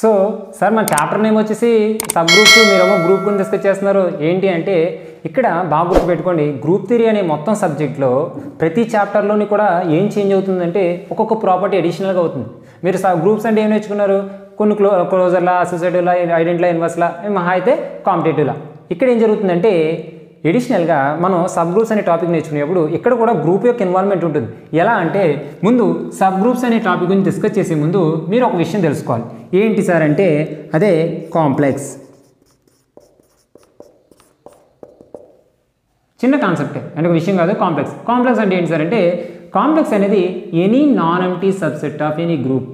So sir మన chapter name వచ్చేసి sub groups, మీరేమో గ్రూప్ గురించి డిస్కస్ చేస్తున్నారు. ఏంటి అంటే ఇక్కడ బాగా గుర్తుపెట్టుకోండి, గ్రూప్ థియరీ అనే మొత్తం సబ్జెక్ట్లో ప్రతి చాప్టర్లోని కూడా ఏం చేంజ్ అవుతుందంటే ఒక్కొక్క ప్రాపర్టీ అడిషనల్గా అవుతుంది. మీరు గ్రూప్స్ అంటే ఏం నేర్చుకున్నారు? కొన్ని క్లోజర్లా, అసోసియేటివ్లా, ఐడెంటిలా, ఇన్వర్స్లా, మహా అయితే కాంపిటేటివ్లా. ఇక్కడ ఏం జరుగుతుందంటే ఎడిషనల్గా మనం సబ్ గ్రూప్స్ అనే టాపిక్ నేర్చుకునేప్పుడు ఇక్కడ కూడా గ్రూప్ యొక్క ఇన్వాల్వ్మెంట్ ఉంటుంది. ఎలా అంటే ముందు సబ్ గ్రూప్స్ అనే టాపిక్ గురించి డిస్కస్ చేసే ముందు మీరు ఒక విషయం తెలుసుకోవాలి. ఏంటి సార్ అంటే అదే కాంప్లెక్స్. చిన్న కాన్సెప్టే అంటే ఒక విషయం కాదు. కాంప్లెక్స్ కాంప్లెక్స్ అంటే ఏంటి సార్ అంటే కాంప్లెక్స్ అనేది any non empty subset of any group.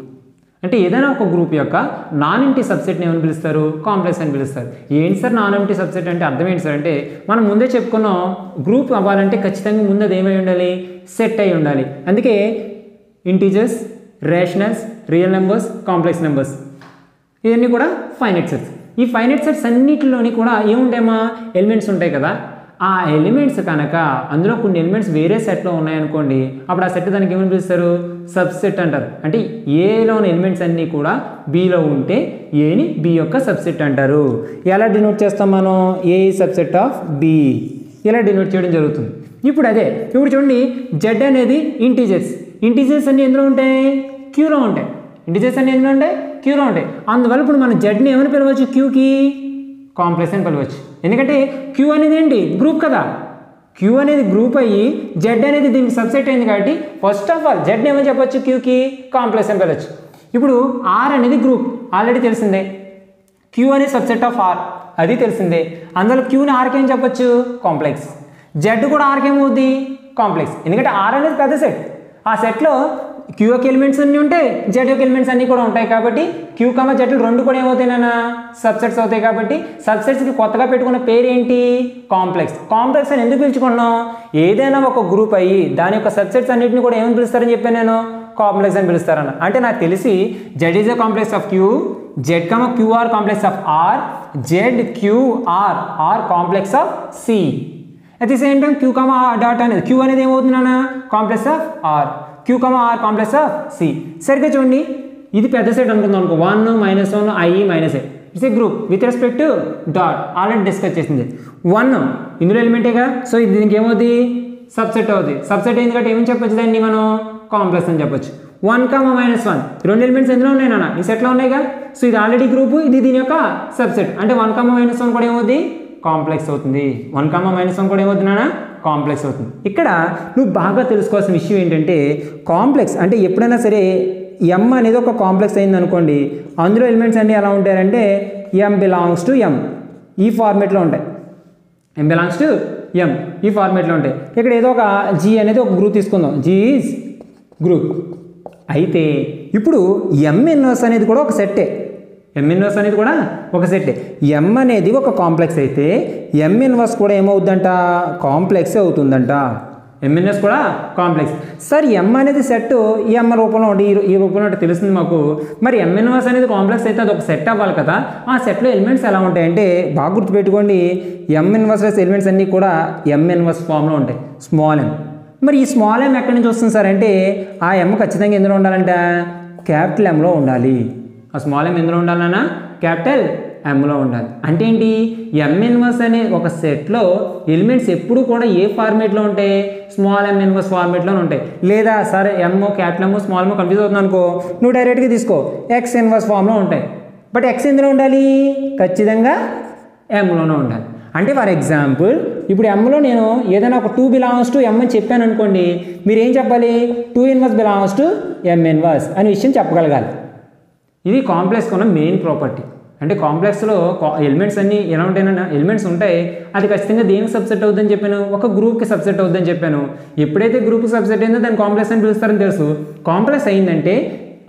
అంటే ఏదైనా ఒక గ్రూప్ యొక్క నాన్ ఎంప్టీ సబ్సెట్ని ఏమని పిలుస్తారు? కాంప్లెక్స్ అని పిలుస్తారు. ఏంటి సార్ నాన్ ఎంప్టీ సబ్సెట్ అంటే అర్థం ఏంటి సార్ అంటే మనం ముందే చెప్పుకున్నాం, గ్రూప్ అవ్వాలంటే ఖచ్చితంగా ముందు అది ఏమై ఉండాలి? సెట్ అయి ఉండాలి. అందుకే integers, rationals, real numbers, complex numbers, ఇవన్నీ కూడా ఫైనైట్ సెట్స్. ఈ ఫైనైట్ సెట్స్ అన్నిటిలోని కూడా ఏముంటాయమ్మా? ఎలిమెంట్స్ ఉంటాయి కదా. ఆ ఎలిమెంట్స్ కనుక అందులో కొన్ని ఎలిమెంట్స్ వేరే సెట్లో ఉన్నాయనుకోండి, అప్పుడు ఆ సెట్ దానికి ఏమని పిలుస్తారు? సబ్సెట్ అంటారు. అంటే ఏలోని ఎలిమెంట్స్ అన్నీ కూడా బీలో ఉంటే ఏని బి యొక్క సబ్సెట్ అంటారు. ఎలా డినోట్ చేస్తాం మనం? ఏ సబ్సెట్ ఆఫ్ బి, ఇలా డినోట్ చేయడం జరుగుతుంది. ఇప్పుడు అదే ఇప్పుడు చూడండి, జెడ్ అనేది ఇంటీజర్స్. ఇంటీజర్స్ అన్నీ ఎందులో ఉంటాయి? క్యూలో ఉంటాయి. ఇంటీజర్స్ అన్నీ ఎందులో ఉంటాయి? క్యూలో ఉంటాయి. అందువల్ల ఇప్పుడు మనం జెడ్ని ఏమని పిలవచ్చు? క్యూకి కాంప్లెక్స్ అని పిలవచ్చు. ఎందుకంటే క్యూ అనేది ఏంటి? గ్రూప్ కదా. క్యూ అనేది గ్రూప్ అయ్యి జెడ్ అనేది దీనికి సబ్సెట్ అయింది కాబట్టి ఫస్ట్ ఆఫ్ ఆల్ జెడ్ ఏమని చెప్పొచ్చు? క్యూకి కాంప్లెక్స్ అని పిలవచ్చు. ఇప్పుడు ఆర్ అనేది గ్రూప్, ఆల్రెడీ తెలిసిందే. క్యూ అనేది సబ్సెట్ ఆఫ్ ఆర్, అది తెలిసిందే. అందులో క్యూని ఆర్కి ఏం చెప్పొచ్చు? కాంప్లెక్స్. జెడ్ కూడా ఆర్కి ఏమవుద్ది? కాంప్లెక్స్. ఎందుకంటే ఆర్ అనేది పెద్ద సెట్, ఆ సెట్లో క్యూ యొక్క ఎలిమెంట్స్ అన్నీ ఉంటాయి, జెడ్ యొక్క ఎలిమెంట్స్ అన్నీ కూడా ఉంటాయి. కాబట్టి క్యూ కమ జెడ్లు రెండు కూడా ఏమవుతాయి నాన్న? సబ్సెట్స్ అవుతాయి. కాబట్టి సబ్సెట్స్కి కొత్తగా పెట్టుకున్న పేరు ఏంటి? కాంప్లెక్స్. కాంప్లెక్స్ అని ఎందుకు పిలుచుకున్నాం? ఏదైనా ఒక గ్రూప్ అయ్యి దాని యొక్క సబ్సెట్స్ అన్నింటిని కూడా ఏమని పిలుస్తారని చెప్పాను నేను? కాంప్లెక్స్ అని పిలుస్తారన్న. అంటే నాకు తెలిసి Z is a complex of Q, Z comma QR complex of R, Z QR R complex of C. At the same time Q comma dot అనేది క్యూ అనేది ఏమవుతుంది నాన్న? Complex of R, Q comma R complex of C. సరిగ్గా చూడండి, ఇది పెద్ద set అనుకుందాం అనుకో, 1 - 1 i - 8 it's a group with respect dot, already discuss చేసింది. 1 ఇందులో ఎలిమెంటేగా, సో ఇది దీనికి ఏమవుతుంది? సబ్సెట్ అవుతుంది. సబ్సెట్ అయింది కాబట్టి ఏమని చెప్పొచ్చు దాన్ని మనం? కాంప్లెక్స్ అని చెప్పొచ్చు. 1, - 1 రెండు ఎలిమెంట్స్ ఎందులో ఉన్నాయి నాన్న? ఈ సెట్లో ఉన్నాయిగా. సో ఇది ఆల్రెడీ గ్రూప్, ఇది దీని యొక్క సబ్సెట్. అంటే 1, - 1 కూడా ఏమవుతుంది? కాంప్లెక్స్ అవుతుంది. 1, - 1 కూడా ఏమవుతున్నానా? కాంప్లెక్స్ అవుతుంది. ఇక్కడ నువ్వు బాగా తెలుసుకోవాల్సిన విషయం ఏంటంటే కాంప్లెక్స్ అంటే ఎప్పుడైనా సరే ఎం అనేది ఒక కాంప్లెక్స్ అయింది అనుకోండి, అందులో ఎలిమెంట్స్ అన్నీ ఎలా ఉంటాయంటే ఎం బిలాంగ్స్ టు ఎం ఈ ఫార్మేట్లో ఉంటాయి. ఎం బిలాంగ్స్ టు ఎం ఈ ఫార్మేట్లో ఉంటాయి. ఇక్కడ ఏదో ఒక జీ అనేది ఒక గ్రూప్ తీసుకుందాం, జీ ఈజ్ గ్రూప్ అయితే ఇప్పుడు ఎంఎన్ఎస్ అనేది కూడా ఒక సెట్టే. ఎం ఇన్వర్స్ అనేది కూడా ఒక సెట్టే. ఎం అనేది ఒక కాంప్లెక్స్ అయితే ఎం ఇన్వర్స్ కూడా ఏమవుద్దంట? కాంప్లెక్స్ అవుతుందంట. ఎం ఇన్వర్స్ కూడా కాంప్లెక్స్. సార్ ఎం అనేది సెట్ ఎం రూపంలో ఉండి ఈ రూపంలో ఉంటే తెలుస్తుంది మాకు. మరి ఎం ఇన్వర్స్ అనేది కాంప్లెక్స్ అయితే అది ఒక సెట్ అవ్వాలి కదా. ఆ సెట్లో ఎలిమెంట్స్ ఎలా ఉంటాయంటే బాగా గుర్తుపెట్టుకోండి, ఎం ఇన్వర్స్ ఎలిమెంట్స్ అన్నీ కూడా ఎం ఇన్వర్స్ ఫామ్లో ఉంటాయి, స్మాల్ ఎం. మరి ఈ స్మాల్ ఎం ఎక్కడి నుంచి వస్తుంది సార్ అంటే ఆ ఎం ఖచ్చితంగా ఎందులో ఉండాలంట? క్యాపిటల్ ఎంలో ఉండాలి. ఆ స్మాల్ ఎం ఎందులో ఉండాలన్నా? క్యాపిటల్ ఎంలో ఉండాలి. అంటే ఏంటి? ఎం ఇన్వర్స్ అనే ఒక సెట్లో ఎలిమెంట్స్ ఎప్పుడు కూడా ఏ ఫార్మేట్లో ఉంటాయి? స్మాల్ ఎం ఇన్వర్స్ ఫార్మేట్లోనే ఉంటాయి. లేదా సరే MO capital MO small MO confuse అవుతుంది అనుకో, నువ్వు డైరెక్ట్గా తీసుకో ఎక్స్ ఇన్వర్స్ ఫామ్లో ఉంటాయి. బట్ ఎక్స్ ఎందులో ఉండాలి? ఖచ్చితంగా ఎంలోనే ఉండాలి. అంటే ఫర్ ఎగ్జాంపుల్ ఇప్పుడు ఎంలో నేను ఏదైనా ఒక 2 - M అని చెప్పాను అనుకోండి, మీరు ఏం చెప్పాలి? 2 - M అనే విషయం చెప్పగలగాలి. ఇది కాంప్లెక్స్కి ఉన్న మెయిన్ ప్రాపర్టీ. అంటే కాంప్లెక్స్లో ఎలిమెంట్స్ అన్నీ ఎలా ఉంటాయన్నా? ఎలిమెంట్స్ ఉంటాయి, అది ఖచ్చితంగా దేనికి సబ్సెట్ అవుతుందని చెప్పాను? ఒక గ్రూప్కి సబ్సెట్ అవుతుందని చెప్పాను. ఎప్పుడైతే గ్రూప్కి సబ్సెట్ అయిందో దాన్ని కాంప్లెక్స్ అని పిలుస్తారని తెలుసు. కాంప్లెక్స్ అయిందంటే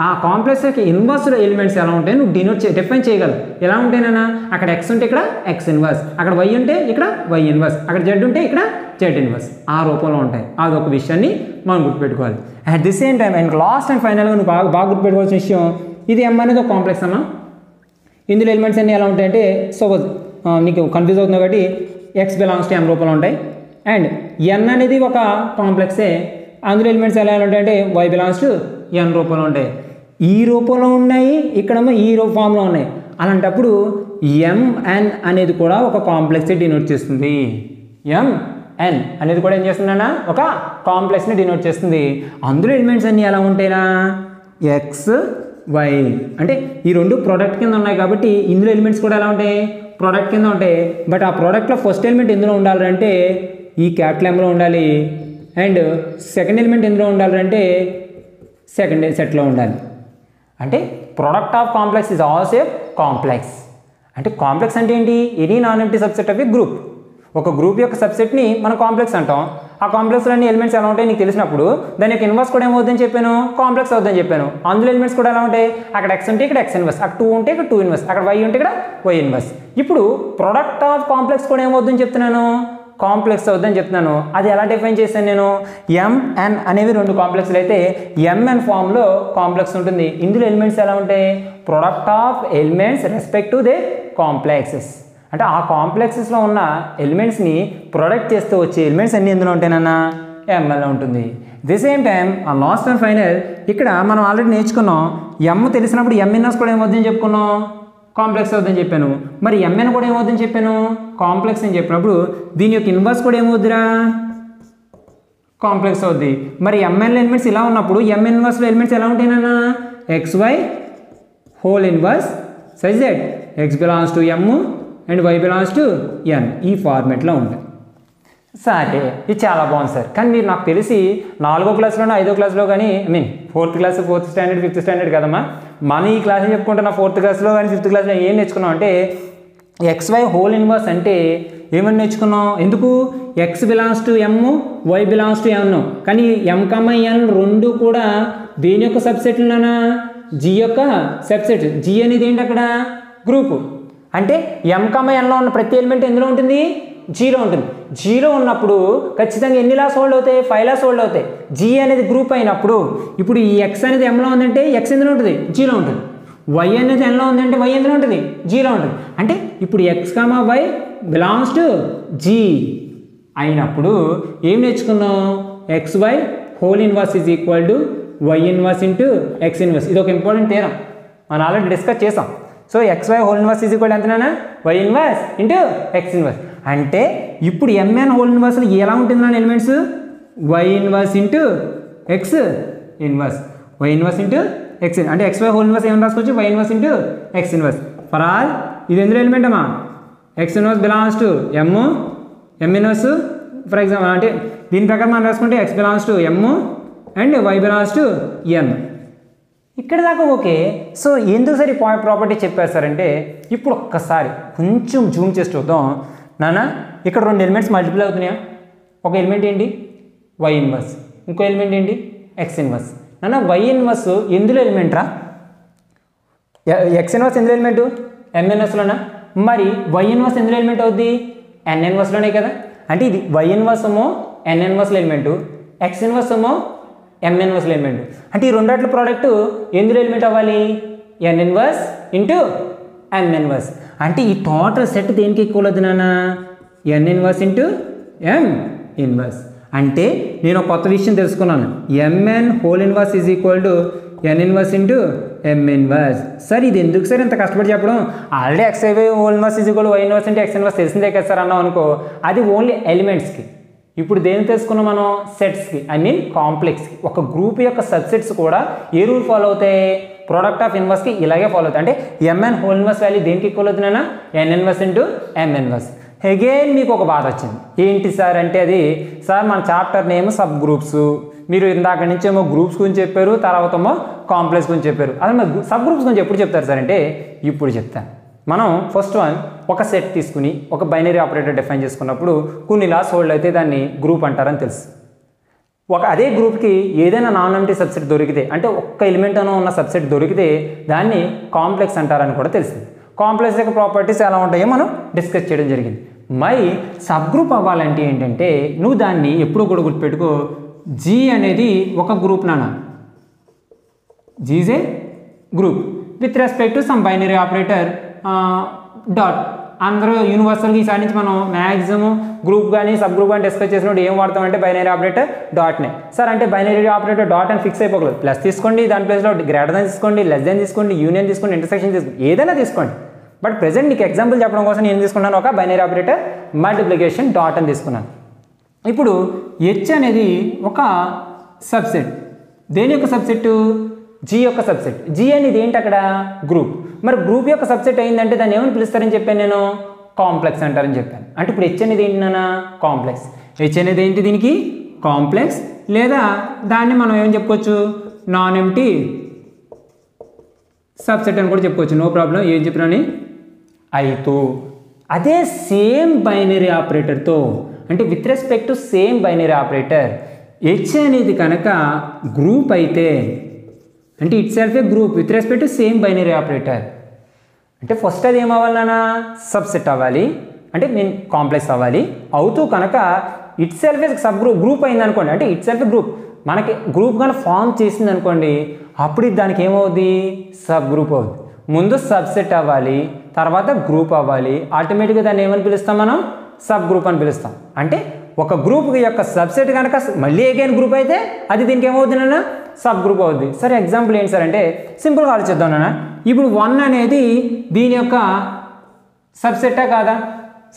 ఆ కాంప్లెక్స్ యొక్క ఇన్వర్స్లో ఎలిమెంట్స్ ఎలా ఉంటాయి నువ్వు డిఫైన్ చేయగలవు. ఎలా ఉంటాయినా? అక్కడ ఎక్స్ ఉంటే ఇక్కడ ఎక్స్ ఇన్వర్స్, అక్కడ వై ఉంటే ఇక్కడ వై ఇన్వర్స్, అక్కడ జెడ్ ఉంటే ఇక్కడ జెడ్ ఇన్వర్స్, ఆ రూపంలో ఉంటాయి. అదొక విషయాన్ని మనం గుర్తుపెట్టుకోవాలి. At the same time and last and ఫైనల్గా నువ్వు బాగా గుర్తుపెట్టుకోవాల్సిన విషయం, ఇది ఎం అనేది ఒక కాంప్లెక్స్ అమ్మా. ఇందులో ఎలిమెంట్స్ అన్నీ ఎలా ఉంటాయంటే సపోజ్ నీకు కన్ఫ్యూజ్ అవుతుంది కాబట్టి X - M రూపంలో ఉంటాయి. అండ్ ఎన్ అనేది ఒక కాంప్లెక్సే, అందులో ఎలిమెంట్స్ ఎలా ఉంటాయంటే Y - N రూపంలో ఉంటాయి. ఈ రూపంలో ఉన్నాయి, ఇక్కడేమో ఈ రూప ఫామ్లో ఉన్నాయి. అలాంటప్పుడు ఎంఎన్ అనేది కూడా ఒక కాంప్లెక్స్ని డినోట్ చేస్తుంది. ఎంఎన్ అనేది కూడా ఏం చేస్తుందన్నా ఒక కాంప్లెక్స్ని డినోట్ చేస్తుంది. అందులో ఎలిమెంట్స్ అన్నీ ఎలా ఉంటాయినా ఎక్స్ వై అంటే ఈ రెండు ప్రోడక్ట్ కింద ఉన్నాయి కాబట్టి ఇందులో ఎలిమెంట్స్ కూడా ఎలా ఉంటాయి, ప్రోడక్ట్ కింద ఉంటాయి. బట్ ఆ ప్రోడక్ట్లో ఫస్ట్ ఎలిమెంట్ ఎందులో ఉండాలంటే ఈ క్యాపిటల్ ఎంలో ఉండాలి, అండ్ సెకండ్ ఎలిమెంట్ ఎందులో ఉండాలంటే సెకండ్ సెట్లో ఉండాలి. అంటే product of complex is also a complex. అంటే కాంప్లెక్స్ అంటే ఏంటి, any non empty subset of a group. ఒక గ్రూప్ యొక్క సబ్సెట్ని మనం కాంప్లెక్స్ అంటాం. ఆ కాంప్లెక్స్లో అన్ని ఎలిమెంట్స్ ఎలా ఉంటాయి నీకు తెలిసినప్పుడు దాని యొక్క ఇన్వర్స్ కూడా ఏమవుతుందని చెప్పాను, కాంప్లెక్స్ అవుతుందని చెప్పాను. అందులో ఎలిమెంట్స్ కూడా ఎలా ఉంటాయి, అక్కడ ఎక్స్ ఉంటే ఇక్కడ ఎక్స్ ఇన్వర్స్, అక్కడ టూ ఉంటే ఇక్కడ టూ ఇన్వర్స్, అక్కడ వై ఉంటే ఇక్కడ వై ఇన్వర్స్. ఇప్పుడు ప్రోడక్ట్ ఆఫ్ కాంప్లెక్స్ కూడా ఏమవుతుందని చెప్తున్నాను, కాంప్లెక్స్ అవుతుందని చెప్తున్నాను. అది ఎలా డిఫైన్ చేశాను నేను, ఎంఎన్ అనేవి రెండు కాంప్లెక్స్లు అయితే ఎంఎన్ ఫామ్లో కాంప్లెక్స్ ఉంటుంది. ఇందులో ఎలిమెంట్స్ ఎలా ఉంటాయి, product of elements respect to the complexes. అంటే ఆ కాంప్లెక్సెస్లో ఉన్న ఎలిమెంట్స్ని ప్రొడక్ట్ చేస్తూ వచ్చే ఎలిమెంట్స్ అన్నీ ఎందులో ఉంటాయన్నా ఎంఎన్లో ఉంటుంది. ది సేమ్ టైం ఆ లాస్ట్ అండ్ ఫైనల్ ఇక్కడ మనం ఆల్రెడీ నేర్చుకున్నాం, ఎమ్ తెలిసినప్పుడు ఎంఎన్ఎస్ కూడా ఏమవుతుందని చెప్పుకున్నాం, కాంప్లెక్స్ అవుతుందని చెప్పాను. మరి ఎంఎన్ కూడా ఏమవుతుందని చెప్పాను, కాంప్లెక్స్ అని చెప్పినప్పుడు దీని యొక్క ఇన్వర్స్ కూడా ఏమవుద్దిరా, కాంప్లెక్స్ అవుద్ది. మరి ఎంఎన్లో ఎలిమెంట్స్ ఇలా ఉన్నప్పుడు ఎం ఇన్వర్స్లో ఎలిమెంట్స్ ఎలా ఉంటాయినా X why whole inverse such that X belongs to M and why belongs to N, ఈ ఫార్మేట్లో ఉంటుంది. సరే ఇది చాలా బాగుంది సార్, కానీ మీరు నాకు తెలిసి 4వ క్లాస్లోనూ 5వ క్లాస్లో కానీ I mean 4th class 4th standard 5th standard కదమ్మా మనం ఈ క్లాస్ చెప్పుకుంటున్న 4th క్లాస్లో కానీ 5th క్లాస్లో ఏం నేర్చుకున్నాం అంటే ఎక్స్వై హోల్ ఇన్వర్స్ అంటే ఏమని నేర్చుకున్నాం. ఎందుకు X belongs to M Y belongs to N, కానీ ఎమ్ కమ్మ ఎన్ రెండు కూడా దేని యొక్క సబ్సెట్లున్నానా, జి యొక్క సబ్సెట్. జి అనేది ఏంటి అక్కడ గ్రూపు, అంటే ఎమ్ కమ్మ ఎన్లో ఉన్న ప్రతి ఎలిమెంట్ ఎందులో ఉంటుంది, జీలో ఉంటుంది. జీలో ఉన్నప్పుడు ఖచ్చితంగా ఎన్ని లాస్ హోల్డ్ అవుతాయి, 5 లాస్ హోల్డ్ అవుతాయి. జీ అనేది గ్రూప్ అయినప్పుడు ఇప్పుడు ఈ ఎక్స్ అనేది ఎంలో ఉందంటే ఎక్స్ ఎందులో ఉంటుంది, జీలో ఉంటుంది. వై అనేది ఎన్లో ఉందంటే వై ఎందులో ఉంటుంది, జీలో ఉంటుంది. అంటే ఇప్పుడు X comma why belongs to G అయినప్పుడు ఏం నేర్చుకున్నాం, X why whole inverse is equal to why inverse into X inverse. ఇది ఒక ఇంపార్టెంట్ థీరం, మనం ఆల్రెడీ డిస్కస్ చేసాం. So X why whole inverse is equal ఎంతనా why inverse into X inverse. అంటే ఇప్పుడు ఎంఎన్ హోల్ ఇన్వర్స్లో ఎలా ఉంటుంది నా elements, why inverse into X inverse, why inverse into X in అంటే ఎక్స్ వై హోల్ ఇన్వర్స్ ఏమని రాసుకోవచ్చు, why inverse into X inverse. For all ఇది ఎందులో ఎలిమెంట్ అమ్మా, X inverse belongs to M, M inverse for example అంటే దీని ప్రకారం మనం రాసుకుంటే X belongs to M and why belongs to N. ఇక్కడ దాకా ఓకే. సో ఎందుకు సార్ ఈ పాయింట్ ప్రాపర్టీ చెప్పారు సార్ అంటే, ఇప్పుడు ఒక్కసారి కొంచెం జూమ్ చేసి చూద్దాం నాన్న. ఇక్కడ రెండు ఎలిమెంట్స్ మల్టిప్లై అవుతున్నాయా, ఒక ఎలిమెంట్ ఏంటి వై ఇన్వర్స్, ఇంకో ఎలిమెంట్ ఏంటి ఎక్స్ ఇన్వర్స్. నాన్న వై ఇన్వర్స్ ఎందులో ఎలిమెంట్ రా, ఎక్స్ ఇన్వర్స్ ఎందులో ఎలిమెంటు, ఎంఎన్ఎస్లోనా. మరి వై ఇన్వర్స్ ఎందులో ఎలిమెంట్ అవుద్ది, ఎన్ఎన్వర్స్లోనే కదా. అంటే ఇది వై ఇన్వర్స్ ఏమో ఎన్ఎన్వర్స్లో ఎలిమెంటు, ఎక్స్ ఇన్వర్స్ ఏమో ఎంఎన్వర్స్లో ఎలిమెంటు. అంటే ఈ రెండట్ల ప్రోడక్ట్ ఎందులో ఎలిమెంట్ అవ్వాలి, ఎన్ఎన్వర్స్ ఇంటూ ఎంఎన్వర్స్. అంటే ఈ టోటల్ సెట్ దేనికి ఈక్వల్ అవుతుంది నాన్న, N inverse into M inverse. అంటే నేను ఒక కొత్త విషయం తెలుసుకున్నాను, MN whole inverse is equal to N inverse into M inverse. Sir ఇది ఎందుకు సార్ ఇంత కష్టపడి చెప్పడం, already X why whole inverse is equal why inverse into X inverse తెలిసిందే కదా సార్ అన్నాం అనుకో, అది ఓన్లీ ఎలిమెంట్స్కి. ఇప్పుడు దేని తెలుసుకున్నాం మనం, సెట్స్కి ఐ మీన్ కాంప్లెక్స్కి. ఒక గ్రూప్ యొక్క సబ్సెట్స్ కూడా ఏ రూల్ ఫాలో అవుతాయి, ప్రోడక్ట్ ఆఫ్ ఇన్వర్స్కి ఇలాగే ఫాలో అవుతాయి. అంటే ఎంఎన్ హోల్ ఇన్వర్స్ వాల్యూ దేనికి ఈక్వల్ అవుతుందన్నా N inverse into M inverse. Again మీకు ఒక బాధ వచ్చింది ఏంటి సార్ అంటే, అది సార్ మన చాప్టర్ నేమ్ సబ్ గ్రూప్స్, మీరు ఇందాక నుంచి ఏమో గ్రూప్స్ గురించి చెప్పారు, తర్వాత ఏమో కాంప్లెక్స్ గురించి చెప్పారు, అసలు మరి సబ్ గ్రూప్స్ గురించి ఎప్పుడు చెప్తారు సార్ అంటే ఇప్పుడు చెప్తాను. మనం ఫస్ట్ వన్ ఒక సెట్ తీసుకుని ఒక బైనరీ ఆపరేటర్ డిఫైన్ చేసుకున్నప్పుడు కొన్ని లాస్ హోల్డ్ అయితే దాన్ని గ్రూప్ అంటారని తెలుసు. ఒక అదే గ్రూప్కి ఏదైనా నాన్ ఎంప్టీ సబ్సెట్ దొరికితే, అంటే ఒక్క ఎలిమెంట్ అనో ఉన్న సబ్సెట్ దొరికితే దాన్ని కాంప్లెక్స్ అంటారని కూడా తెలిసింది. కాంప్లెక్స్ యొక్క ప్రాపర్టీస్ ఎలా ఉంటాయో మనం డిస్కస్ చేయడం జరిగింది. మరి సబ్ గ్రూప్ అవ్వాలంటే ఏంటంటే నువ్వు దాన్ని ఎప్పుడూ కూడా గుర్తుపెట్టుకో, జీ అనేది ఒక గ్రూప్ నాన్న, GJ group with respect to some binary operator dot అందరూ యూనివర్సల్ కి సాధించి మనం మాక్సిమం గ్రూప్ గాని సబ్ గ్రూప్ గాని డిస్కస్ చేసినప్పుడు ఏం వాడతాం అంటే బైనరీ ఆపరేటర్ డాట్ నే. సార్ అంటే బైనరీ ఆపరేటర్ డాట్ అని ఫిక్స్ అయిపోకూడదు, ప్లస్ తీసుకోండి, దాని ప్లేస్ లో గ్రేటర్ దాన్ తీసుకోండి, లెస్ దాన్ తీసుకోండి, యూనియన్ తీసుకోండి, ఇంటర్సెక్షన్ తీసుకోండి, ఏదైనా తీసుకోండి. బట్ ప్రెజెంట్ నీకు ఎగ్జాంపుల్ చెప్పడం కోసం నేను తీసుకున్నాను ఒక బైనరీ ఆపరేటర్ మల్టిప్లికేషన్ డాట్ అని తీసుకున్నాను. ఇప్పుడు హెచ్ అనేది ఒక సబ్సెట్, దేని యొక్క సబ్సెట్టు? జీ యొక్క సబ్సెట్. జీ అనేది ఏంటి అక్కడ? గ్రూప్. మరి గ్రూప్ యొక్క సబ్సెట్ అయిందంటే దాన్ని ఏమని పిలుస్తారని చెప్పాను నేను? కాంప్లెక్స్ అంటారని చెప్పాను. అంటే ఇప్పుడు హెచ్ అనేది ఏంటి నాన్న? కాంప్లెక్స్. హెచ్ అనేది ఏంటి? దీనికి కాంప్లెక్స్, లేదా దాన్ని మనం ఏమని చెప్పుకోవచ్చు? నాన్ ఎంటీ సబ్సెట్ అని కూడా చెప్పుకోవచ్చు. No problem. ఏం చెప్పినాని ఐతూ అదే సేమ్ బైనరీ ఆపరేటర్తో, అంటే with respect to same binary operator H అనేది కనుక గ్రూప్ అయితే, అంటే itself a group with respect to same binary operator, అంటే ఫస్ట్ అది ఏమవ్వాలి నాన్న? సబ్సెట్ అవ్వాలి, అంటే మీన్ కాంప్లెక్స్ అవ్వాలి. అవుతూ కనుక itself a subgroup group అయింది అనుకోండి, అంటే ఇట్ సెల్ఫ్ ఏ గ్రూప్ మనకి గ్రూప్ కానీ ఫామ్ చేసింది అనుకోండి, అప్పుడు దానికి ఏమవుద్ది? సబ్ గ్రూప్ అవుద్ది. ముందు సబ్సెట్ అవ్వాలి, తర్వాత గ్రూప్ అవ్వాలి, ఆటోమేటిక్గా దాన్ని ఏమని పిలుస్తాం మనం? సబ్ గ్రూప్ అని పిలుస్తాం. అంటే ఒక గ్రూప్ యొక్క సబ్సెట్ కనుక మళ్ళీ అగైన్ గ్రూప్ అయితే అది దీనికి ఏమవుతుంది అన్న? సబ్ గ్రూప్ అవుద్ది. సరే ఎగ్జాంపుల్ ఏంటి సార్ అంటే సింపుల్గా ఆలోచిద్దాం నాన్న. ఇప్పుడు వన్ అనేది దీని యొక్క సబ్సెట్టా కాదా?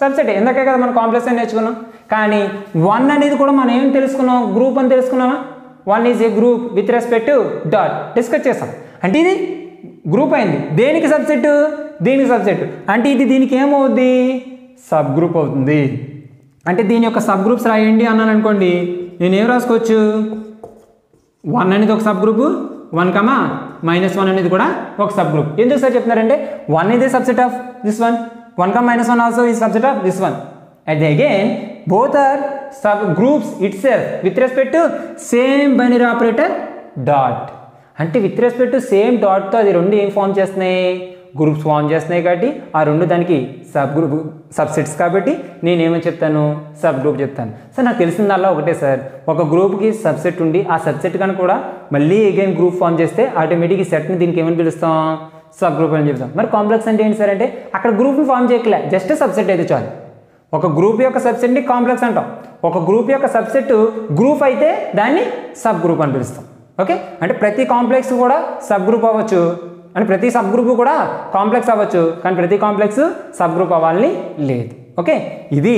సబ్సెట్. ఎందుకే కదా మనం కాంప్లెక్స్ అని నేర్చుకున్నాం, కానీ వన్ అనేది కూడా మనం ఏం తెలుసుకున్నాం? గ్రూప్ అని తెలుసుకున్నామా? One is a group with respect dot discuss చేస్తాం. అంటే ఇది గ్రూప్ అయింది, దేనికి సబ్సెట్? దీనికి సబ్సెట్. అంటే ఇది దీనికి ఏమవుద్ది? సబ్ గ్రూప్ అవుతుంది. అంటే దీని యొక్క సబ్ గ్రూప్స్ రాయండి అన్నాను అనుకోండి, నేను ఏం రాసుకోవచ్చు? వన్ అనేది ఒక subgroup, one comma minus one అనేది కూడా ఒక సబ్ గ్రూప్. ఎందుకు సార్ చెప్తున్నారంటే వన్ ఇదే subset of this one, one comma minus one also ఈ సబ్సెట్ ఆఫ్ దిస్ వన్. అయితే again both are subgroups itself with respect to same binary operator dot. అంటే with respect to same డాట్తో అది రెండు ఏం form చేస్తున్నాయి? Groups form చేస్తున్నాయి. కాబట్టి ఆ రెండు దానికి సబ్ గ్రూప్ సబ్సెట్స్. కాబట్టి నేనేమని చెప్తాను? సబ్ గ్రూప్ చెప్తాను. సార్ నాకు తెలిసిందల్లా ఒకటే సార్, ఒక గ్రూప్కి సబ్సెట్ ఉండి ఆ సబ్సెట్ కనుక కూడా మళ్ళీ అగైన్ గ్రూప్ ఫామ్ చేస్తే ఆటోమేటిక్గా సెట్ని దీనికి ఏమని పిలుస్తాం? సబ్ గ్రూప్ అని చెప్తాం. మరి కాంప్లెక్స్ అంటే ఏంటి సార్ అంటే అక్కడ గ్రూప్ని ఫామ్ చేయట్లే, జస్ట్ సబ్సెట్ అయితే చాలు. ఒక గ్రూప్ యొక్క సబ్సెట్ని కాంప్లెక్స్ అంటాం, ఒక గ్రూప్ యొక్క సబ్సెట్ గ్రూప్ అయితే దాన్ని సబ్ గ్రూప్ అని పిలుస్తాం. ఓకే, అంటే ప్రతి కాంప్లెక్స్ కూడా సబ్ గ్రూప్ అవ్వచ్చు, అంటే ప్రతి సబ్ గ్రూప్ కూడా కాంప్లెక్స్ అవ్వచ్చు, కానీ ప్రతి కాంప్లెక్స్ సబ్ గ్రూప్ అవ్వాలని లేదు. ఓకే, ఇది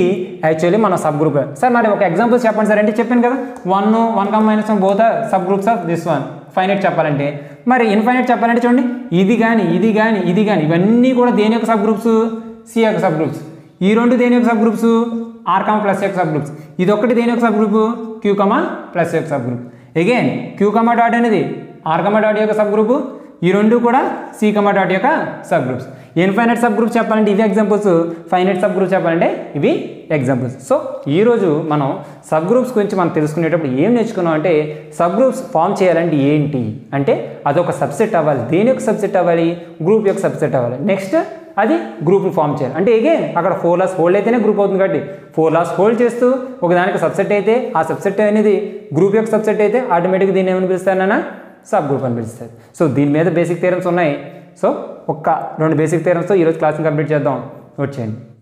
యాక్చువల్లీ మన సబ్ గ్రూప్. సార్ మరి ఒక ఎగ్జాంపుల్స్ చెప్పండి సార్ అంటే చెప్పాను కదా, one one comma minus one both subgroups of this one. Finite చెప్పాలంటే, మరి ఇన్ఫైనైట్ చెప్పాలంటే చూడండి, ఇది కానీ ఇది కానీ ఇది కానీ ఇవన్నీ కూడా దేని యొక్క సబ్ గ్రూప్స్? సి యొక్క సబ్ గ్రూప్స్. ఈ రెండు దేని యొక్క subgroups? R comma plus యొక్క సబ్ గ్రూప్స్. ఇది ఒకటి దేని యొక్క subgroup? Q comma plus యొక్క subgroup. Again Q comma dot అనేది ఆర్ కమా డాట్ యొక్క సబ్ గ్రూప్, ఈ రెండు కూడా సి కమా డాట్ యొక్క subgroups. Infinite subgroups చెప్పాలంటే ఇవి ఎగ్జాంపుల్స్, ఫైనైట్ సబ్ గ్రూప్స్ చెప్పాలంటే ఇవి ఎగ్జాంపుల్స్. సో ఈరోజు మనం సబ్ గ్రూప్స్ గురించి మనం తెలుసుకునేటప్పుడు ఏం నేర్చుకున్నాం అంటే సబ్ గ్రూప్స్ ఫామ్ చేయాలంటే ఏంటి అంటే అదొక సబ్సెట్ అవ్వాలి. దేని యొక్క సబ్సెట్ అవ్వాలి? గ్రూప్ యొక్క సబ్సెట్ అవ్వాలి. నెక్స్ట్ అది గ్రూప్ని ఫామ్ చేయాలి. అంటే అగైన్ అక్కడ ఫోర్ లాస్ హోల్డ్ అయితేనే గ్రూప్ అవుతుంది, కాబట్టి ఫోర్ లాస్ హోల్డ్ చేస్తూ ఒకదానికి సబ్సెట్ అయితే ఆ సబ్సెట్ అనేది గ్రూప్ యొక్క సబ్సెట్ అయితే ఆటోమేటిక్గా దీన్ని ఏమని పిలుస్తారన్నా? సబ్ గ్రూప్ అని పిలుస్తారు. సో దీని మీద బేసిక్ థియరమ్స్ ఉన్నాయి. సో ఒక్క రెండు బేసిక్ థియరమ్స్తో ఈరోజు క్లాస్ని కంప్లీట్ చేద్దాం. వచ్చేయండి.